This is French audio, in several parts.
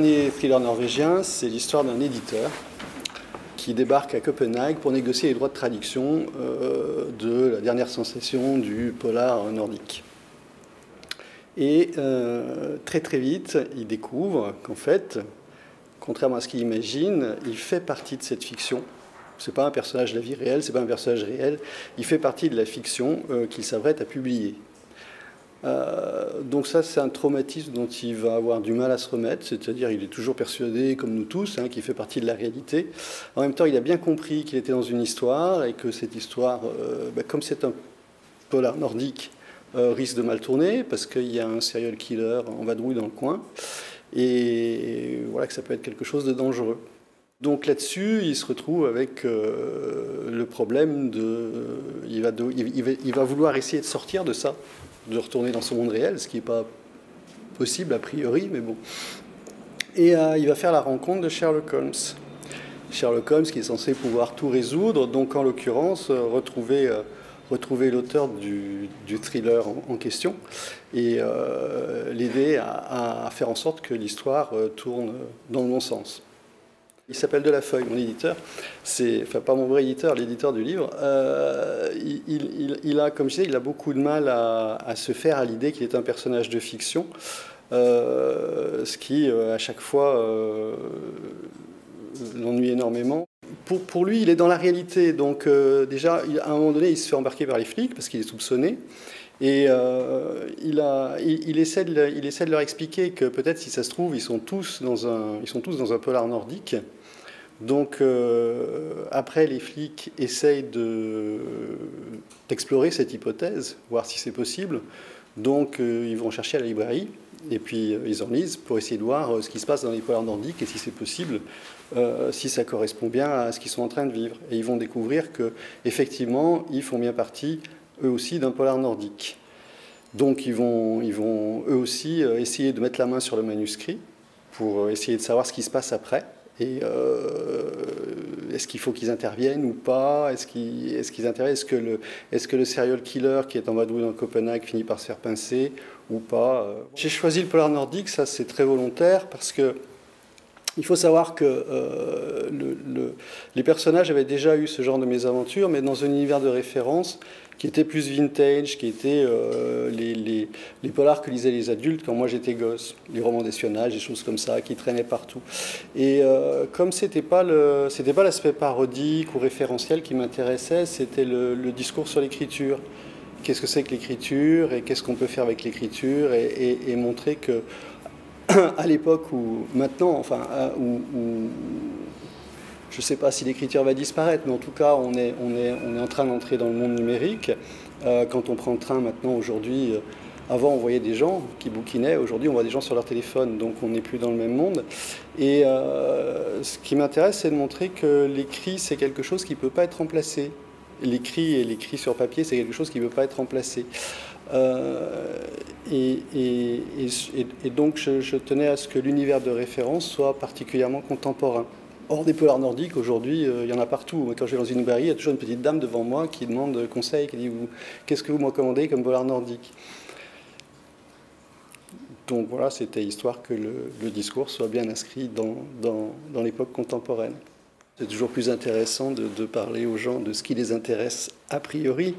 dernier thriller norvégien, c'est l'histoire d'un éditeur qui débarque à Copenhague pour négocier les droits de traduction de la dernière sensation du polar nordique. Et très vite, il découvre qu'en fait, contrairement à ce qu'il imagine, il fait partie de cette fiction. Ce n'est pas un personnage de la vie réelle, ce n'est pas un personnage réel. Il fait partie de la fiction qu'il s'apprête à publier. Donc ça, c'est un traumatisme dont il va avoir du mal à se remettre. C'est-à-dire, il est toujours persuadé, comme nous tous, hein, qu'il fait partie de la réalité. En même temps, il a bien compris qu'il était dans une histoire et que cette histoire, comme c'est un polar nordique, risque de mal tourner parce qu'il y a un serial killer en vadrouille dans le coin. Et voilà que ça peut être quelque chose de dangereux. Donc là-dessus, il se retrouve avec le problème de... Il va vouloir essayer de sortir de ça, de retourner dans son monde réel, ce qui n'est pas possible a priori, mais bon. Et il va faire la rencontre de Sherlock Holmes. Sherlock Holmes qui est censé pouvoir tout résoudre, donc en l'occurrence, retrouver l'auteur du thriller en question et l'aider à faire en sorte que l'histoire tourne dans le bon sens. Il s'appelle De La Feuille, mon éditeur. Enfin, pas mon vrai éditeur, l'éditeur du livre. Il a, comme je disais, il a beaucoup de mal à se faire à l'idée qu'il est un personnage de fiction, ce qui, à chaque fois, l'ennuie énormément. Pour lui, il est dans la réalité. Donc, déjà, à un moment donné, il se fait embarquer par les flics parce qu'il est soupçonné. Et il essaie de leur expliquer que peut-être, si ça se trouve, ils sont tous dans un polar nordique. Donc, après, les flics essayent d'explorer cette hypothèse, voir si c'est possible. Donc, ils vont chercher à la librairie. Et puis, ils en lisent pour essayer de voir ce qui se passe dans les polars nordiques et si c'est possible, si ça correspond bien à ce qu'ils sont en train de vivre. Et ils vont découvrir qu'effectivement, ils font bien partie, eux aussi, d'un polar nordique. Donc, ils vont eux aussi essayer de mettre la main sur le manuscrit pour essayer de savoir ce qui se passe après. Et est-ce qu'il faut qu'ils interviennent ou pas? Est-ce qu'ils interviennent? Est-ce que le serial killer qui est en vadrouille dans Copenhague finit par se faire pincer ou pas? J'ai choisi le polar nordique, ça c'est très volontaire, parce que il faut savoir que les personnages avaient déjà eu ce genre de mésaventures, mais dans un univers de référence qui était plus vintage, qui était les polars que lisaient les adultes quand moi j'étais gosse, les romans d'espionnage, des choses comme ça, qui traînaient partout. Et comme c'était pas l'aspect parodique ou référentiel qui m'intéressait, c'était le discours sur l'écriture. Qu'est-ce que c'est que l'écriture et qu'est-ce qu'on peut faire avec l'écriture et montrer que à l'époque où, maintenant, enfin, où je ne sais pas si l'écriture va disparaître, mais en tout cas, on est en train d'entrer dans le monde numérique. Quand on prend le train maintenant, aujourd'hui, avant, on voyait des gens qui bouquinaient. Aujourd'hui, on voit des gens sur leur téléphone, donc on n'est plus dans le même monde. Et ce qui m'intéresse, c'est de montrer que l'écrit, c'est quelque chose qui ne peut pas être remplacé. L'écrit et l'écrit sur papier, c'est quelque chose qui ne peut pas être remplacé. Et donc je tenais à ce que l'univers de référence soit particulièrement contemporain. Hors des polars nordiques, aujourd'hui, il y en a partout. Quand je vais dans une librairie, il y a toujours une petite dame devant moi qui demande conseil, qui dit « Qu'est-ce que vous me recommandez comme polar nordique ?» Donc voilà, c'était histoire que le discours soit bien inscrit dans l'époque contemporaine. C'est toujours plus intéressant de parler aux gens de ce qui les intéresse a priori.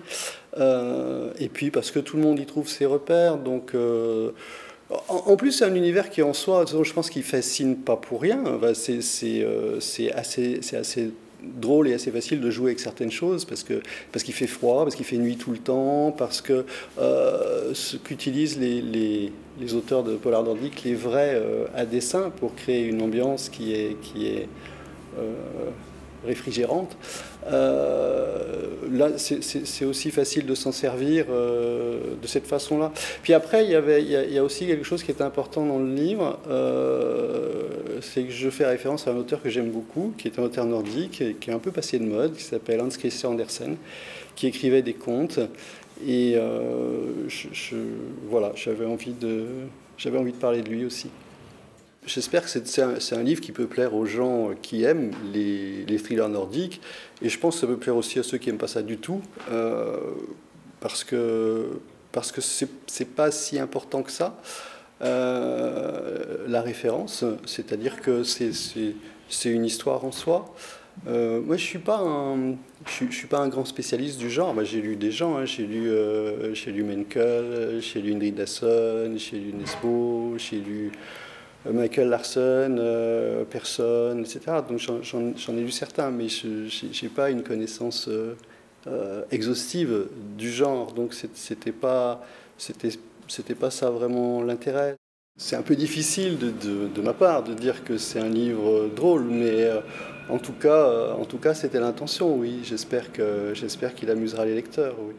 Et puis parce que tout le monde y trouve ses repères. Donc, en plus, c'est un univers qui en soi, je pense qu'il fascine pas pour rien. C'est assez drôle et assez facile de jouer avec certaines choses parce qu'il fait froid, parce qu'il fait nuit tout le temps, parce que ce qu'utilisent les auteurs de polar nordique, les vrais à dessin, pour créer une ambiance qui est réfrigérante. Là, c'est aussi facile de s'en servir de cette façon-là. Puis après, il y a aussi quelque chose qui est important dans le livre, c'est que je fais référence à un auteur que j'aime beaucoup, qui est un auteur nordique, qui est un peu passé de mode, qui s'appelle Hans Christian Andersen, qui écrivait des contes. Et voilà, j'avais envie de parler de lui aussi. J'espère que c'est un livre qui peut plaire aux gens qui aiment les thrillers nordiques. Et je pense que ça peut plaire aussi à ceux qui n'aiment pas ça du tout. Parce que c'est pas si important que ça. la référence, c'est-à-dire que c'est une histoire en soi. Moi, je suis pas un grand spécialiste du genre. Bah, j'ai lu des gens, hein. j'ai lu Menkel, j'ai lu Indridason, j'ai lu Nesbo, j'ai lu Michael Larson, personne, etc. Donc j'en ai lu certains, mais je n'ai pas une connaissance exhaustive du genre. Donc c'était pas ça vraiment l'intérêt. C'est un peu difficile de ma part de dire que c'est un livre drôle, mais en tout cas, c'était l'intention, oui. J'espère qu'il amusera les lecteurs, oui.